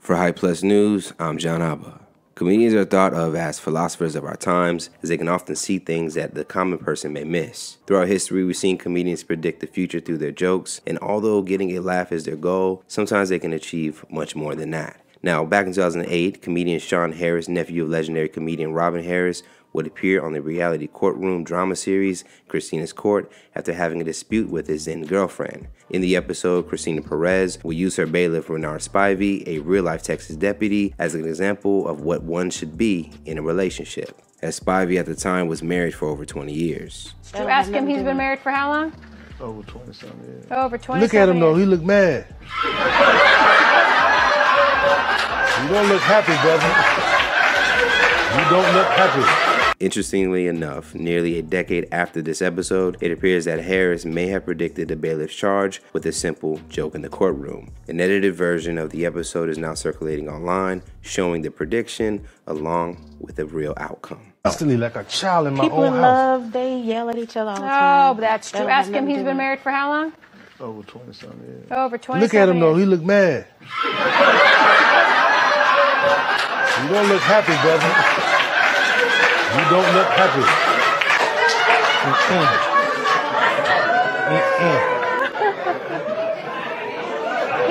For Hype Plus News, I'm John Abba. Comedians are thought of as philosophers of our times, as they can often see things that the common person may miss. Throughout history, we've seen comedians predict the future through their jokes, and although getting a laugh is their goal, sometimes they can achieve much more than that. Now, back in 2008, comedian Shaun Harris, nephew of legendary comedian Robin Harris, would appear on the reality courtroom drama series Cristina's Court after having a dispute with his then girlfriend. In the episode, Cristina Perez would use her bailiff Robin Spivey, a real-life Texas deputy, as an example of what one should be in a relationship, as Spivey at the time was married for over 20 years. You ask him, he's been married for how long? Over 20-something years. Over 20-something. Look at him though, he look mad. You don't look happy, brother. You don't look happy. Interestingly enough, nearly a decade after this episode, it appears that Harris may have predicted the bailiff's charge with a simple joke in the courtroom. An edited version of the episode is now circulating online, showing the prediction along with the real outcome. Instantly, like a child in my own house. People in love, they yell at each other all the time. Oh, that's true. Ask him, he's been married for how long? Over 20-something years. Over 20-something years. Look at him though, he look mad. You don't look happy, brother. You don't look happy.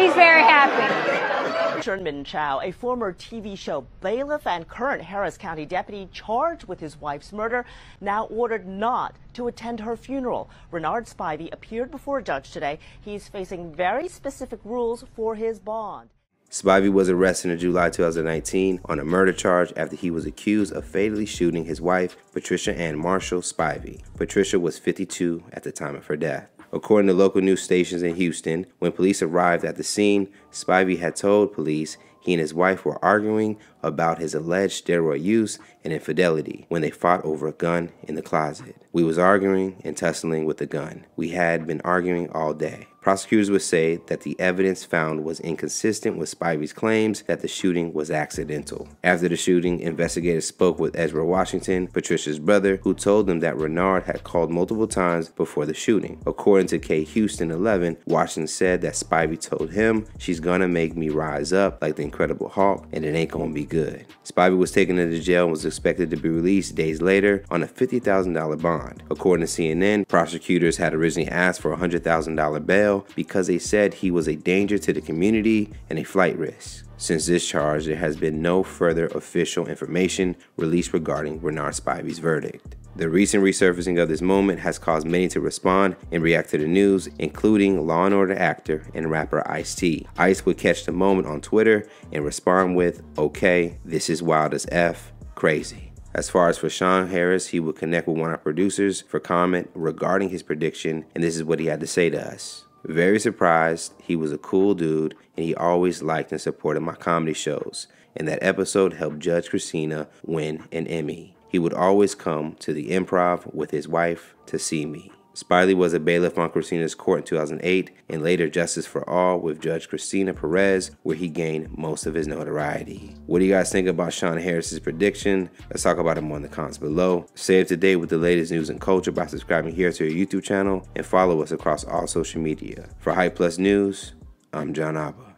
He's very happy. Sherman Chow, a former TV show bailiff and current Harris County deputy charged with his wife's murder, now ordered not to attend her funeral. Robin Spivey appeared before a judge today. He's facing very specific rules for his bond. Spivey was arrested in July 2019 on a murder charge after he was accused of fatally shooting his wife, Patricia Ann Marshall Spivey. Patricia was 52 at the time of her death. According to local news stations in Houston, when police arrived at the scene, Spivey had told police he and his wife were arguing about his alleged steroid use and infidelity when they fought over a gun in the closet. We was arguing and tussling with the gun. We had been arguing all day. Prosecutors would say that the evidence found was inconsistent with Spivey's claims that the shooting was accidental. After the shooting, investigators spoke with Ezra Washington, Patricia's brother, who told them that Robin had called multiple times before the shooting. According to KHouston11, Washington said that Spivey told him, "She's gonna make me rise up like the Incredible Hulk, and it ain't gonna be good." Spivey was taken into jail and was expected to be released days later on a $50,000 bond. According to CNN, prosecutors had originally asked for a $100,000 bail because they said he was a danger to the community and a flight risk. Since this charge, there has been no further official information released regarding Robin Spivey's verdict. The recent resurfacing of this moment has caused many to respond and react to the news, including Law & Order actor and rapper Ice-T. Ice would catch the moment on Twitter and respond with, "Okay, this is wild as F, crazy." As far as for Shaun Harris, he would connect with one of our producers for comment regarding his prediction, and this is what he had to say to us. "Very surprised. He was a cool dude, and he always liked and supported my comedy shows, and that episode helped Judge Cristina win an Emmy. He would always come to the Improv with his wife to see me." Spivey was a bailiff on Cristina's Court in 2008, and later Justice for All with Judge Cristina Perez, where he gained most of his notoriety. What do you guys think about Shaun Harris's prediction? Let's talk about him on the comments below. Stay up to date with the latest news and culture by subscribing here to our YouTube channel, and follow us across all social media. For Hype Plus News, I'm John Abba.